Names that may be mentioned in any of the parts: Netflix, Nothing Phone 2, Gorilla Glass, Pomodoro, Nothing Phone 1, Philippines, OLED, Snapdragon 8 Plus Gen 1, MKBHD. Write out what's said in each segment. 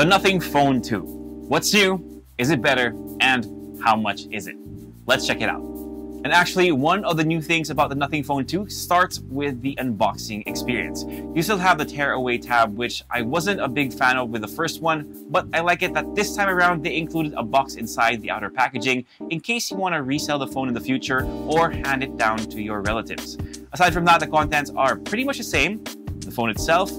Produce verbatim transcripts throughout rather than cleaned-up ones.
The Nothing Phone two. What's new? Is it better? And how much is it? Let's check it out. And actually, one of the new things about the Nothing Phone two starts with the unboxing experience. You still have the tear away tab, which I wasn't a big fan of with the first one, but I like it that this time around they included a box inside the outer packaging in case you want to resell the phone in the future or hand it down to your relatives. Aside from that, the contents are pretty much the same. The phone itself,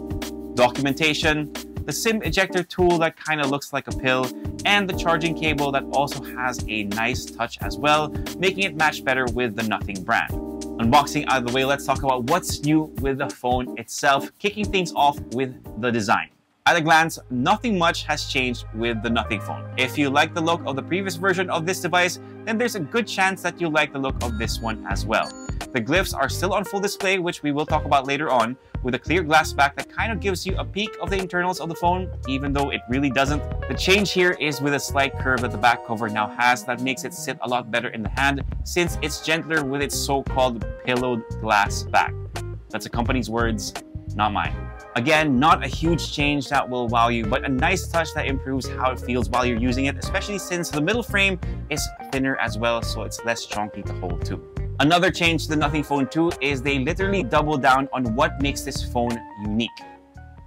documentation, the SIM ejector tool that kind of looks like a pill, and the charging cable that also has a nice touch as well, making it match better with the Nothing brand. Unboxing out of the way, let's talk about what's new with the phone itself, kicking things off with the design. At a glance, nothing much has changed with the Nothing Phone. If you like the look of the previous version of this device, then there's a good chance that you like the look of this one as well. The glyphs are still on full display, which we will talk about later on, with a clear glass back that kind of gives you a peek of the internals of the phone, even though it really doesn't. The change here is with a slight curve that the back cover now has that makes it sit a lot better in the hand since it's gentler with its so-called pillowed glass back. That's the company's words, not mine. Again, not a huge change that will wow you, but a nice touch that improves how it feels while you're using it, especially since the middle frame is thinner as well, so it's less chunky to hold too. Another change to the Nothing Phone two is they literally double down on what makes this phone unique,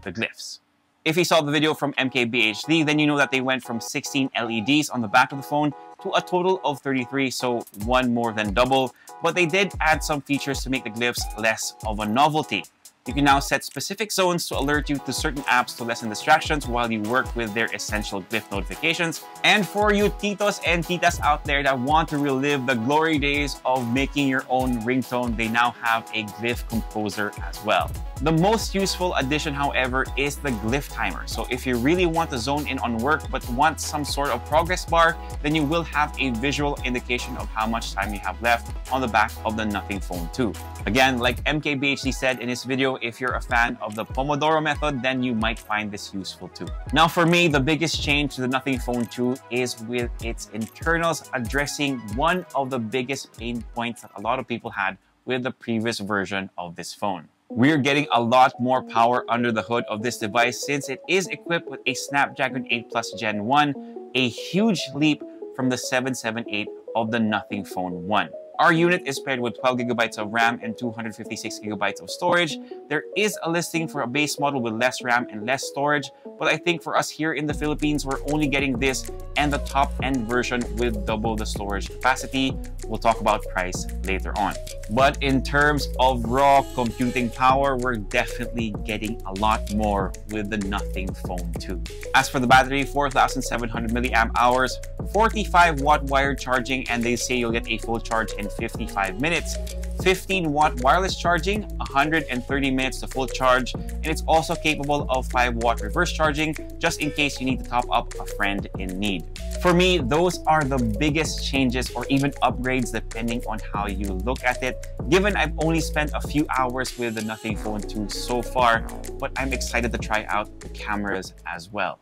the glyphs. If you saw the video from M K B H D, then you know that they went from sixteen L E Ds on the back of the phone to a total of thirty-three, so one more than double, but they did add some features to make the glyphs less of a novelty. You can now set specific zones to alert you to certain apps to lessen distractions while you work with their essential glyph notifications. And for you titos and titas out there that want to relive the glory days of making your own ringtone, they now have a glyph composer as well. The most useful addition, however, is the glyph timer. So if you really want to zone in on work but want some sort of progress bar, then you will have a visual indication of how much time you have left on the back of the Nothing Phone two. Again, like M K B H D said in his video, if you're a fan of the Pomodoro method, then you might find this useful too. Now for me, the biggest change to the Nothing Phone two is with its internals addressing one of the biggest pain points that a lot of people had with the previous version of this phone. We're getting a lot more power under the hood of this device since it is equipped with a Snapdragon eight Plus Gen one, a huge leap from the seven seven eight of the Nothing Phone one. Our unit is paired with twelve gigabytes of RAM and two hundred fifty-six gigabytes of storage. There is a listing for a base model with less RAM and less storage, but I think for us here in the Philippines, we're only getting this and the top end version with double the storage capacity. We'll talk about price later on. But in terms of raw computing power, we're definitely getting a lot more with the Nothing Phone two. As for the battery, four thousand seven hundred milliamp hours, forty-five watt wired charging, and they say you'll get a full charge in fifty-five minutes, fifteen watt wireless charging, one hundred thirty minutes to full charge, and it's also capable of five watt reverse charging just in case you need to top up a friend in need. For me, those are the biggest changes or even upgrades depending on how you look at it, given I've only spent a few hours with the Nothing Phone two so far, but I'm excited to try out the cameras as well.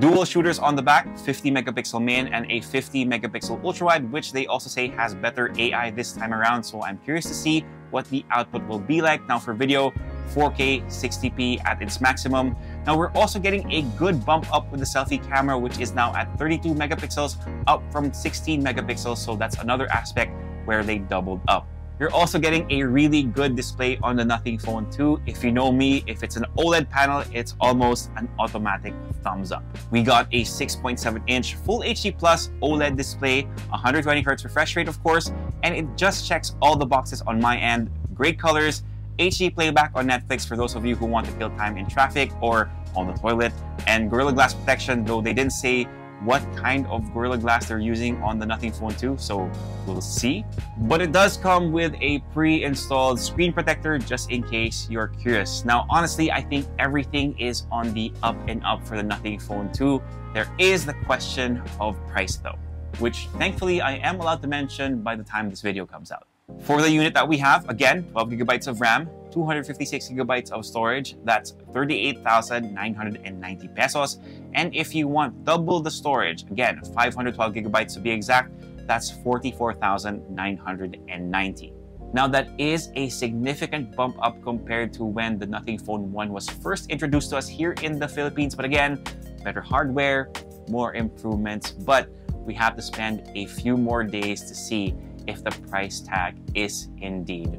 Dual shooters on the back, fifty megapixel main and a fifty megapixel ultrawide, which they also say has better A I this time around, so I'm curious to see what the output will be like. Now for video, four K sixty P at its maximum. Now we're also getting a good bump up with the selfie camera, which is now at thirty-two megapixels, up from sixteen megapixels, so that's another aspect where they doubled up. You're also getting a really good display on the Nothing Phone two. If you know me, if it's an OLED panel, it's almost an automatic thumbs up. We got a six point seven inch Full H D Plus OLED display, one hundred twenty hertz refresh rate, of course, and it just checks all the boxes on my end. Great colors, H D playback on Netflix for those of you who want to kill time in traffic or on the toilet, and Gorilla Glass protection, though they didn't say what kind of Gorilla Glass they're using on the Nothing Phone two, so we'll see. But it does come with a pre-installed screen protector just in case you're curious. Now, honestly, I think everything is on the up and up for the Nothing Phone two. There is the question of price though, which thankfully I am allowed to mention by the time this video comes out. For the unit that we have, again, twelve gigabytes of RAM, two hundred fifty-six gigabytes of storage, that's thirty-eight thousand nine hundred ninety pesos. And if you want double the storage, again, five hundred twelve gigabytes to be exact, that's forty-four thousand nine hundred ninety. Now that is a significant bump up compared to when the Nothing Phone one was first introduced to us here in the Philippines. But again, better hardware, more improvements, but we have to spend a few more days to see if the price tag is indeed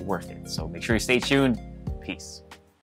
worth it. So make sure you stay tuned. Peace.